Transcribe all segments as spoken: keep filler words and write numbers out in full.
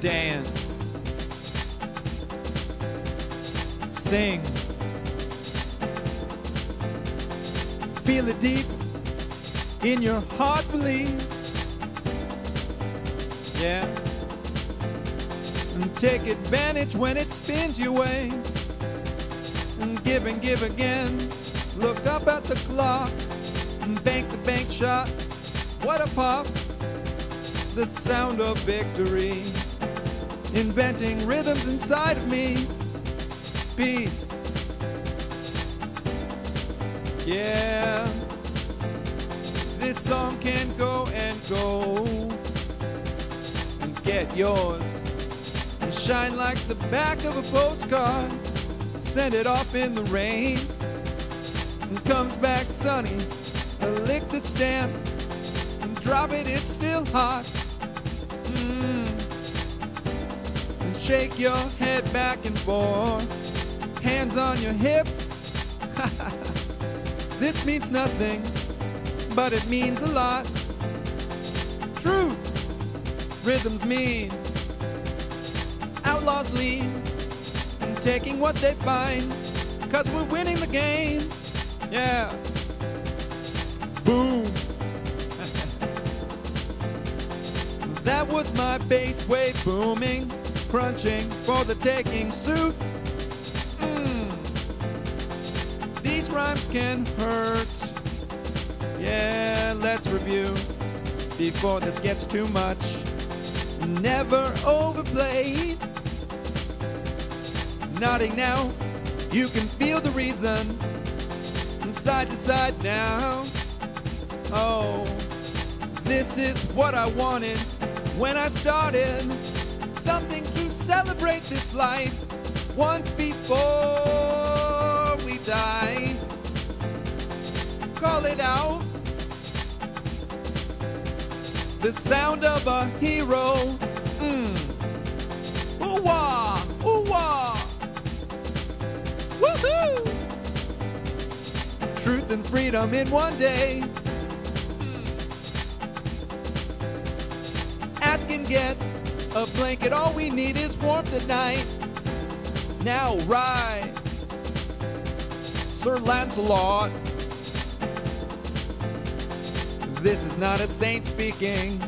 dance, sing, feel it deep in your heart, believe, yeah, and take advantage when it spins your way, and give and give again, look up at the clock, and bank the bank shot, what a pop, the sound of victory, inventing rhythms inside of me, peace, yeah, this song can go and go, and get yours, and shine like the back of a postcard, send it off in the rain, and comes back sunny, I lick the stamp, and drop it, it's still hot, mm. And shake your head back and forth, hands on your hips, this means nothing, but it means a lot. True, rhythms mean, outlaws lean, and taking what they find, cause we're winning the game, yeah, boom, that was my bass wave booming, crunching for the taking, suit, mm. These rhymes can hurt, yeah, let's review, before this gets too much, never overplayed, nodding now, you can feel the reason, side to side now, oh, this is what I wanted, when I started, something to celebrate this life, once before we die, call it out, the sound of a hero, mm. Ooh-wah, ooh-wah, woohoo! Truth and freedom in one day, mm. Ask and get a blanket, all we need is warmth at night, now rise, Sir Lancelot. This is not a saint speaking,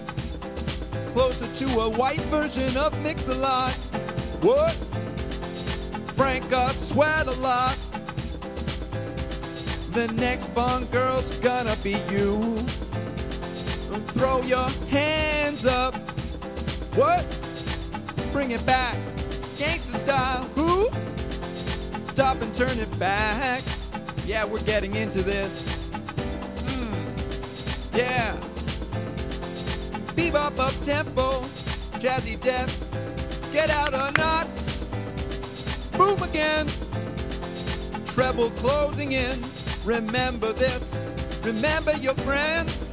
closer to a white version of Mix-a-lot. What? Franca Swetalot. The next Bond girl's gonna be you. Throw your hands up. What? Bring it back. Gangsta style. Who? Stop and turn it back. Yeah, we're getting into this. Yeah, bebop up tempo, jazzy def, get out our knots, boom again, treble closing in, remember this, remember your friends,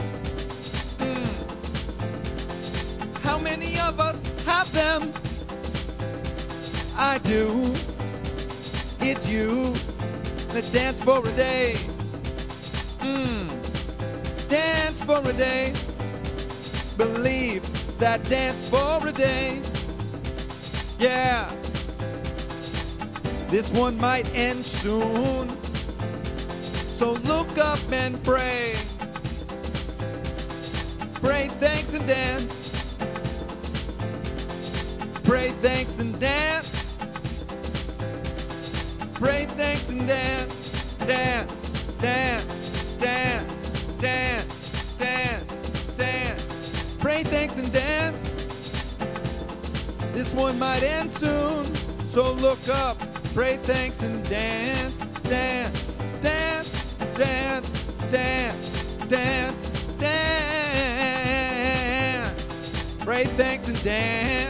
mm. How many of us have them? I do, it's you, let's dance for a day, mm. Dance for a day, believe that dance for a day, yeah, this one might end soon, so look up and pray, pray thanks and dance, pray thanks and dance, pray thanks and dance, dance, dance, dance. Dance, dance, dance, pray thanks and dance, this one might end soon, so look up, pray thanks and dance, dance, dance, dance, dance, dance, dance, pray thanks and dance.